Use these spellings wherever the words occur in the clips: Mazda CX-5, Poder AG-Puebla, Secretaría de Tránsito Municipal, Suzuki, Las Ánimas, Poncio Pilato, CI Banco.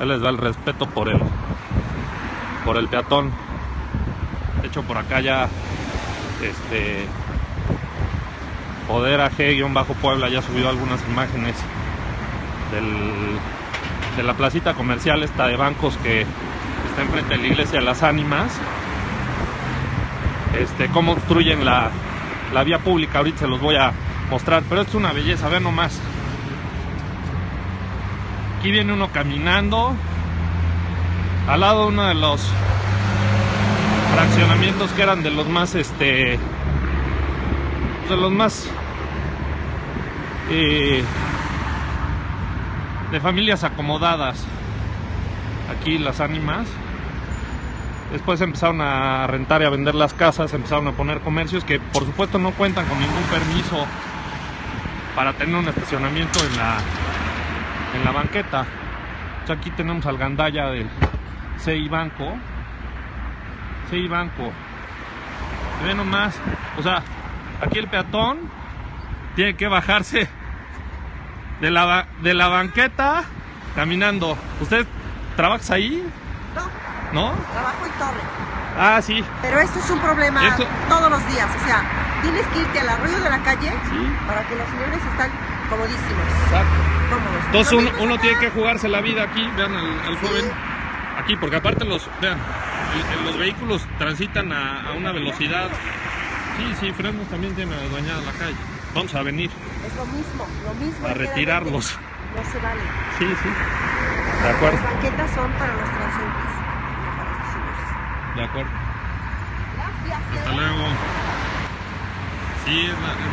Ahí les va el respeto por él, por el peatón. De hecho, por acá ya Poder AG-Puebla ya subió algunas imágenes de la placita comercial esta de bancos que está enfrente de la iglesia de Las Ánimas. Cómo obstruyen la vía pública. Ahorita se los voy a mostrar, pero es una belleza, vean nomás. Aquí viene uno caminando al lado de uno de los fraccionamientos que eran de los más de familias acomodadas aquí Las Ánimas. Después empezaron a rentar y a vender las casas, empezaron a poner comercios que por supuesto no cuentan con ningún permiso para tener un estacionamiento en la banqueta. Entonces aquí tenemos al Gandalla del CI Banco. Ve nomás, o sea, aquí el peatón tiene que bajarse de la banqueta caminando. ¿Usted trabaja ahí? No. Trabajo en torre. Ah, sí. Pero esto es un problema todos los días. O sea, tienes que irte al arroyo de la calle, sí, para que los señores estén comodísimos. Exacto. Cómodos. Entonces uno tiene que jugarse la vida aquí. Vean al joven, sí, aquí, porque aparte los vehículos transitan a una velocidad. Sí, frenos también tienen dañada la calle. Vamos a venir. Es lo mismo. A retirarlos. No se vale. Sí. De acuerdo. Las banquetas son para los transeúntes. De acuerdo. Gracias. Hasta luego. Sí, es la que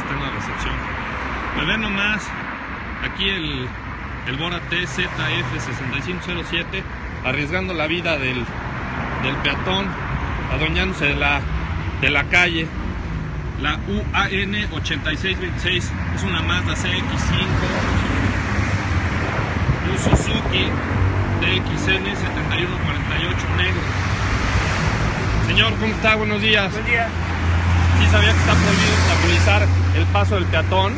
está en la recepción. Pues ven nomás, aquí el Bora TZF6507 arriesgando la vida del peatón, adueñándose de la calle. La UAN 8626 es una Mazda CX-5, un Suzuki TXN 7148 negro. Señor, ¿cómo está? Buenos días. Buen día. ¿Sí sabía que está prohibido obstaculizar el paso del peatón?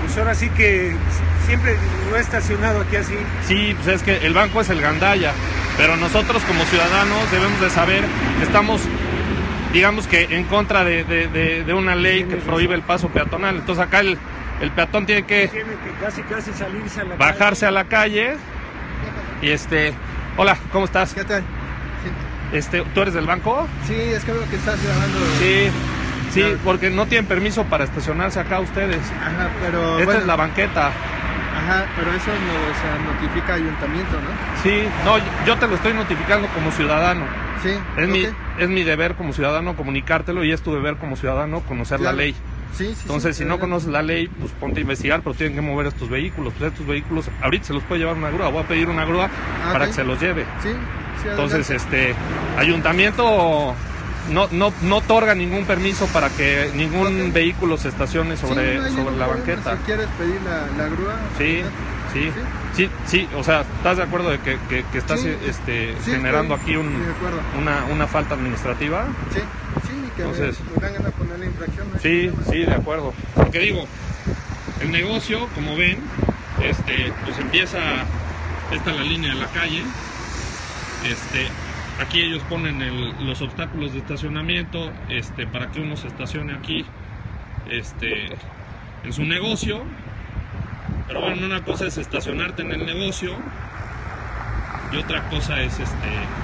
Pues ahora sí que siempre lo he estacionado aquí así. Sí, pues es que el banco es el Gandalla, pero nosotros como ciudadanos debemos de saber que estamos, digamos que en contra de una ley que prohíbe el paso peatonal. Entonces acá el peatón tiene que casi salirse a la calle. Bajarse a la calle. Y hola, ¿cómo estás? ¿Qué tal? Sí. ¿Tú eres del banco? Sí, es que veo que estás grabando. Sí, claro, porque no tienen permiso para estacionarse acá ustedes. Ajá, pero Esta es la banqueta. Ajá, pero eso nos notifica ayuntamiento, ¿no? Sí, no, yo te lo estoy notificando como ciudadano. Sí. Es mi deber como ciudadano comunicártelo y es tu deber como ciudadano conocer, claro, la ley. Sí, entonces, si no conoces la ley, pues ponte a investigar, pero tienen que mover estos vehículos. Pues estos vehículos, ahorita se los puede llevar una grúa, voy a pedir una grúa para que se los lleve. Sí, entonces, ayuntamiento no otorga ningún permiso para que ningún vehículo se estacione sobre la banqueta. Si quieres pedir la grúa. Sí, o sea, ¿estás de acuerdo de que estás generando aquí una falta administrativa? Sí. Entonces, van a poner la infracción, ¿no? Sí, de acuerdo. Porque digo, el negocio, como ven, pues empieza, esta es la línea de la calle. Aquí ellos ponen los obstáculos de estacionamiento, para que uno se estacione aquí, en su negocio. Pero bueno, una cosa es estacionarte en el negocio y otra cosa es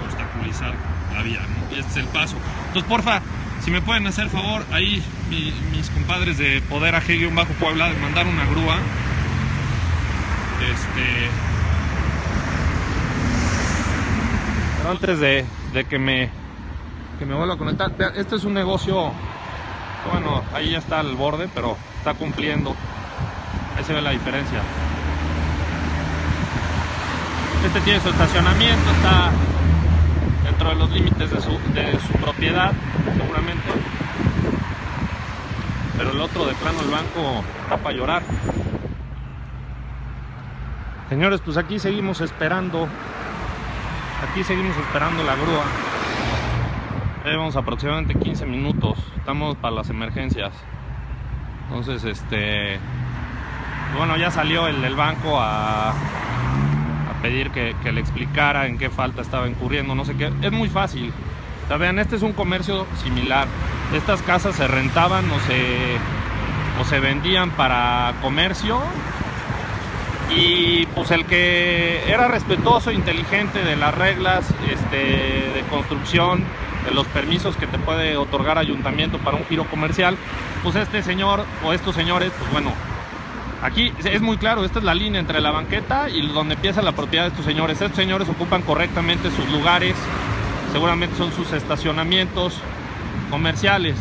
obstaculizar la vía, ¿no? Este es el paso. Entonces, porfa, si me pueden hacer favor, ahí mis compadres de Poder AG-Puebla, de mandar una grúa. Pero antes de que me vuelva a conectar, este es un negocio, bueno, ahí ya está al borde, pero está cumpliendo. Ahí se ve la diferencia. Este tiene su estacionamiento, está dentro de los límites de su propiedad, seguramente. Pero el otro, de plano, el banco está para llorar. Señores, pues aquí seguimos esperando. Aquí seguimos esperando la grúa. Llevamos aproximadamente 15 minutos. Estamos para las emergencias. Entonces, bueno, ya salió el del banco a pedir que le explicara en qué falta estaba incurriendo, no sé qué. Es muy fácil. O sea, vean, este es un comercio similar. Estas casas se rentaban o se vendían para comercio. Y pues el que era respetuoso, inteligente de las reglas de construcción, de los permisos que te puede otorgar ayuntamiento para un giro comercial, pues este señor o estos señores, pues bueno, aquí es muy claro, esta es la línea entre la banqueta y donde empieza la propiedad de estos señores. Estos señores ocupan correctamente sus lugares, seguramente son sus estacionamientos comerciales.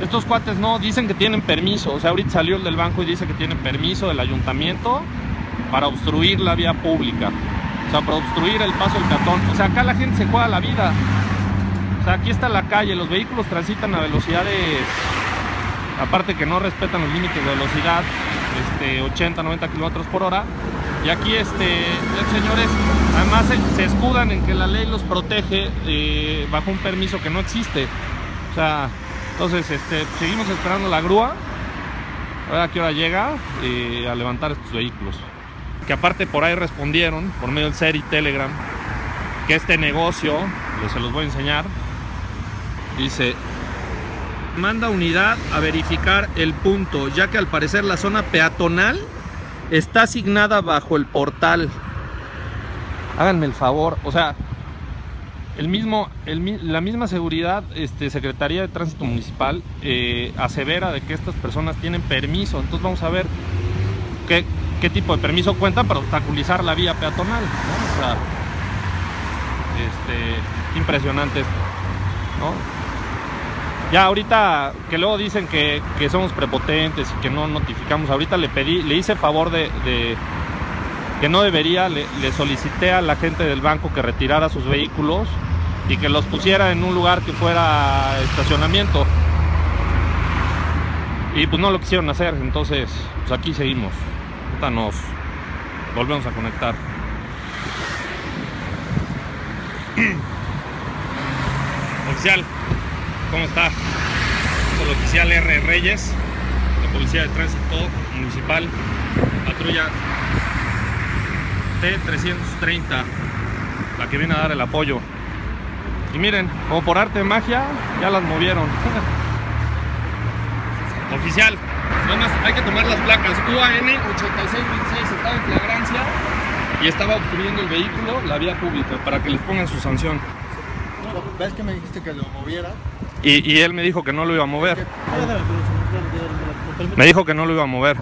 Estos cuates no, dicen que tienen permiso. O sea, ahorita salió el del banco y dice que tienen permiso del ayuntamiento para obstruir la vía pública, o sea, para obstruir el paso del peatón. O sea, acá la gente se juega la vida. O sea, aquí está la calle, los vehículos transitan a velocidades, aparte que no respetan los límites de velocidad, 80, 90 kilómetros por hora. Y aquí, señores, además se escudan en que la ley los protege bajo un permiso que no existe. O sea, entonces, seguimos esperando la grúa, a ver a qué hora llega a levantar estos vehículos. Que aparte por ahí respondieron, por medio del CER y Telegram, que este negocio, se los voy a enseñar, dice: manda unidad a verificar el punto, ya que al parecer la zona peatonal está asignada bajo el portal. Háganme el favor, o sea, la misma seguridad, Secretaría de Tránsito Municipal asevera de que estas personas tienen permiso. Entonces vamos a ver qué tipo de permiso cuentan para obstaculizar la vía peatonal, ¿no? O sea, impresionante esto, ¿no? Ya ahorita, que luego dicen que somos prepotentes y que no notificamos. Ahorita le hice favor de que no debería, le solicité a la gente del banco que retirara sus vehículos y que los pusiera en un lugar que fuera estacionamiento. Y pues no lo quisieron hacer, entonces pues aquí seguimos. Ahorita nos volvemos a conectar. Oficial, ¿cómo está? Soy el oficial R. Reyes, la Policía de Tránsito Municipal, patrulla T330, la que viene a dar el apoyo. Y miren, como por arte de magia, ya las movieron. Oficial, hay que tomar las placas UAN 8626, estaba en flagrancia y estaba obstruyendo el vehículo, la vía pública, para que les pongan su sanción. ¿Ves que me dijiste que lo moviera? Y él me dijo que no lo iba a mover. Me dijo que no lo iba a mover.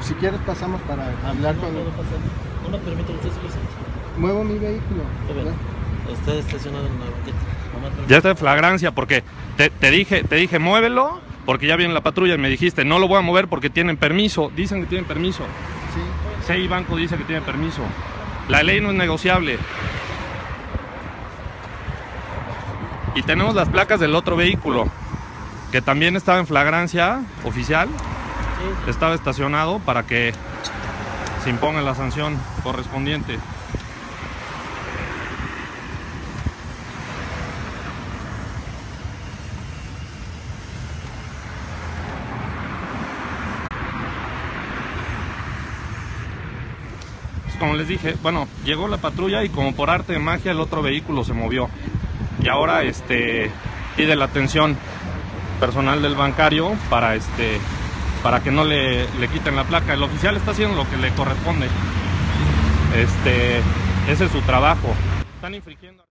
Si quieres pasamos para hablar con él. No, no permito, usted se presente. Muevo mi vehículo. Está estacionado en la banqueta. Ya está en flagrancia porque te dije muévelo porque ya viene la patrulla y me dijiste no lo voy a mover porque tienen permiso. Dicen que tienen permiso. Sí. CI Banco dice que tiene permiso. La ley no es negociable. Y tenemos las placas del otro vehículo, que también estaba en flagrancia, oficial. Sí. Estaba estacionado para que se imponga la sanción correspondiente. Pues como les dije, bueno, llegó la patrulla y como por arte de magia el otro vehículo se movió. Y ahora pide la atención personal del bancario para que no le quiten la placa. El oficial está haciendo lo que le corresponde. Ese es su trabajo. Están infringiendo.